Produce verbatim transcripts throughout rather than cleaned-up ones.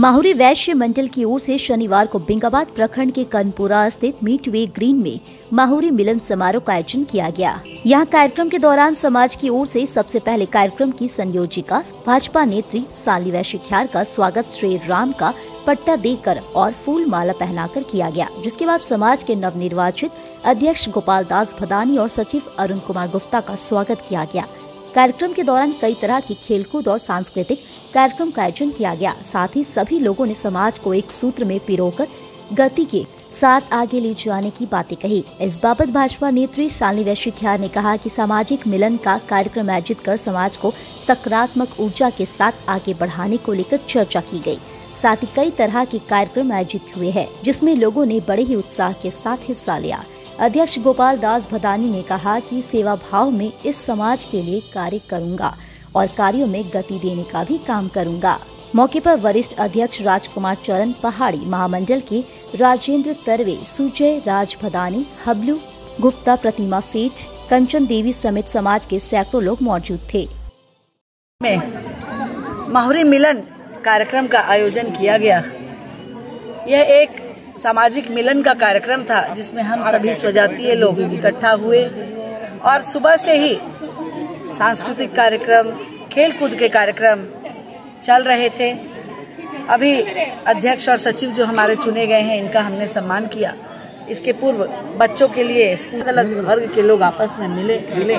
माहुरी वैश्य मंडल की ओर से शनिवार को बेंगाबाद प्रखंड के कर्णपुरा स्थित मिडवे ग्रीन में माहुरी मिलन समारोह का आयोजन किया गया। यहां कार्यक्रम के दौरान समाज की ओर से सबसे पहले कार्यक्रम की संयोजिका भाजपा नेत्री शालिनी वैश्य खियार का स्वागत श्री राम का पट्टा देकर और फूल माला पहनाकर किया गया, जिसके बाद समाज के नवनिर्वाचित अध्यक्ष गोपाल दास भदानी और सचिव अरुण कुमार गुप्ता का स्वागत किया गया। कार्यक्रम के दौरान कई तरह की खेलकूद और सांस्कृतिक कार्यक्रम का आयोजन किया गया। साथ ही सभी लोगों ने समाज को एक सूत्र में पिरोकर गति के साथ आगे ले जाने की बातें कही। इस बाबत भाजपा नेत्री शालिनी वैश्य खियार ने कहा कि सामाजिक मिलन का कार्यक्रम आयोजित कर समाज को सकारात्मक ऊर्जा के साथ आगे बढ़ाने को लेकर चर्चा की गयी। साथ ही कई तरह के कार्यक्रम आयोजित हुए हैं, जिसमें लोगों ने बड़े ही उत्साह के साथ हिस्सा लिया। अध्यक्ष गोपाल दास भदानी ने कहा कि सेवा भाव में इस समाज के लिए कार्य करूंगा और कार्यों में गति देने का भी काम करूंगा। मौके पर वरिष्ठ अध्यक्ष राजकुमार चरण पहाड़ी, महामंडल के राजेंद्र तरवे, सुजय राज भदानी, हबलू गुप्ता, प्रतिमा सेठ, कंचन देवी समेत समाज के सैकड़ों लोग मौजूद थे। माहुरी मिलन कार्यक्रम का आयोजन किया गया। यह एक सामाजिक मिलन का कार्यक्रम था, जिसमें हम सभी स्वजातीय लोग इकट्ठा हुए और सुबह से ही सांस्कृतिक कार्यक्रम, खेलकूद के कार्यक्रम चल रहे थे। अभी अध्यक्ष और सचिव जो हमारे चुने गए हैं, इनका हमने सम्मान किया। इसके पूर्व बच्चों के लिए अलग अलग वर्ग के लोग आपस में मिले मिले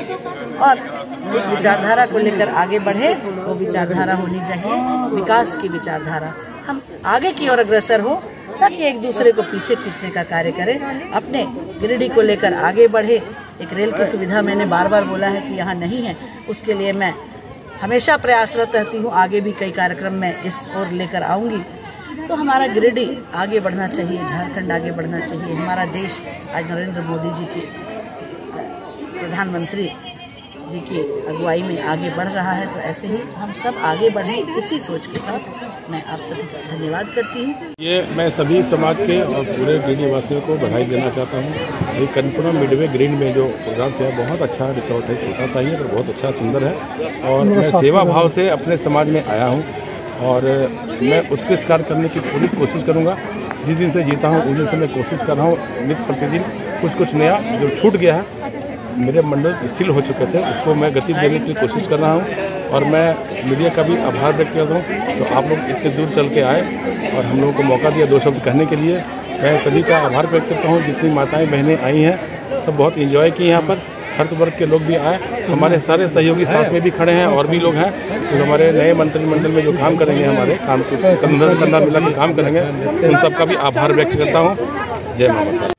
और एक विचारधारा को लेकर आगे बढ़े। वो विचारधारा होनी चाहिए विकास की विचारधारा। हम आगे की ओर अग्रसर हो, ताकि एक दूसरे को पीछे खींचने का कार्य करें। अपने गिरिडीह को लेकर आगे बढ़े। एक रेल की सुविधा मैंने बार बार बोला है कि यहाँ नहीं है, उसके लिए मैं हमेशा प्रयासरत रहती हूँ। आगे भी कई कार्यक्रम मैं इस ओर लेकर आऊँगी। तो हमारा गिरिडीह आगे बढ़ना चाहिए, झारखंड आगे बढ़ना चाहिए, हमारा देश। आज नरेंद्र मोदी जी की, प्रधानमंत्री जी की अगुवाई में आगे बढ़ रहा है, तो ऐसे ही हम सब आगे बढ़ें, इसी सोच के साथ मैं आप सभी का धन्यवाद करती हूँ। ये मैं सभी समाज के और पूरे गिरिडीह वासियों को बधाई देना चाहता हूँ। ये कर्णपुरा मिडवे ग्रीन में जो प्रोग्राम किया, बहुत अच्छा रिसोर्ट है, छोटा सा ही है पर बहुत अच्छा, सुंदर है। और मैं सेवा भाव से अपने समाज में आया हूँ और मैं उत्कृष्ट कार्य करने की पूरी कोशिश करूँगा। जिस दिन से जीता हूँ उस दिन से मैं कोशिश कर रहा हूँ। नित्य प्रतिदिन कुछ कुछ नया जो छूट गया है, मेरे मंडल स्थिर हो चुके थे, उसको मैं गति देने की कोशिश कर रहा हूं। और मैं मीडिया का भी आभार व्यक्त करता हूं, तो आप लोग इतने दूर चल के आए और हम लोगों को मौका दिया दो शब्द कहने के लिए। मैं सभी का आभार व्यक्त करता हूं। जितनी माताएं बहनें आई हैं, सब बहुत एंजॉय की यहाँ पर। हर वर्ग के लोग भी आए, हमारे सारे सहयोगी साथ में भी खड़े हैं और भी लोग हैं जो तो हमारे नए मंत्रिमंडल में जो काम करेंगे, हमारे काम कंधा मिला के काम करेंगे, उन सबका भी आभार व्यक्त करता हूँ। जय माता।